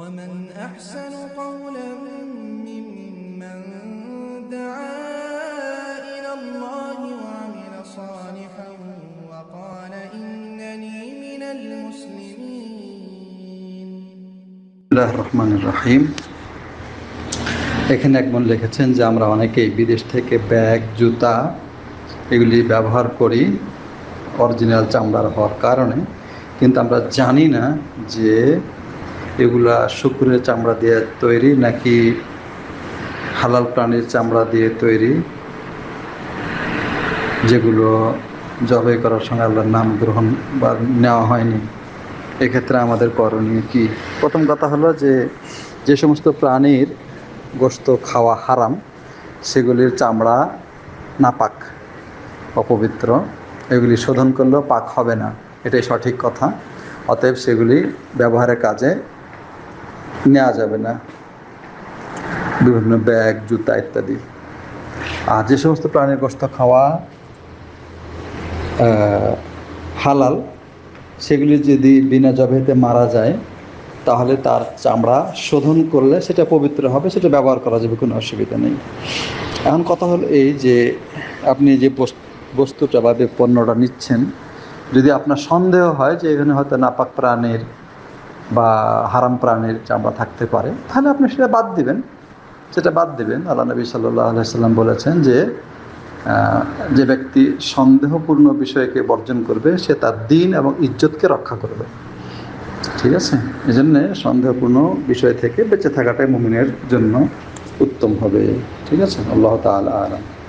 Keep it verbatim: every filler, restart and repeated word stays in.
ومن أحسن قولا ممن دعا إلى الله وعمل صالحا وقال إنني من المسلمين بسم الله الرحمن الرحيم एखे एक मन लिखे जो अने विदेश के बैग जूता एगुली व्यवहार करी ओरिजिनल चामड़ार हार कारण क्योंकि आमरा जानी ना जे एगुला शुकुरेर चामड़ा दिए तैरी ना कि हालाल प्राणीर चामड़ा दिए तैरी जेगुलो जबाई करार संगे आल्लाहर नाम ग्रहण बा नेওয়া হয়নি। एक्षेत्रे आमादेर करणीय कि प्रथम कथा हलो जे जे समस्त प्राणीर गोश्त खावा हाराम सेगुलिर चामड़ा नापाक अपवित्र एगुली शोधन करले पाक हबे ना, एटाई सठिक कथा। अतएव सेगुली व्यवहारेर काजे नेওয়া जाबे ना, विभिन्न बैग जूता इत्यादि। आर जे समस्त प्राणीर गोश्त खावा हालाल सेगुली यदि बिना जबेते मारा जाए ताहले तार चामड़ा शोधन करले सेटा पवित्र हबे, सेटा व्यवहार करा जाबे, कोनो असुविधा नेই। एखन कथा हलो एई जे आपनि जे बस्तुटा बा पण्यटा निচ্ছেন यदि आपनार सन्देह हय जे एखाने हयतो नापाक प्राणीर बा हाराम प्राणीर चामड़ा थाकते पारे ताहले आपनि सेटा बाद दिबेन, सेटा बाद दिबेन। आल्लाह नबी सल्लल्लाहु आलैहि वसल्लम বলেছেন যে যে ব্যক্তি সন্দেহপূর্ণ বিষয়কে বর্জন করবে সে তার দ্বীন এবং ইজ্জতকে রক্ষা করবে। ठीक है, यह सन्देहपूर्ण विषय बेचे थाकाटाई मुमिनेर जन्य उत्तम हबे। ठीक है, अल्लाह ताआला आलम।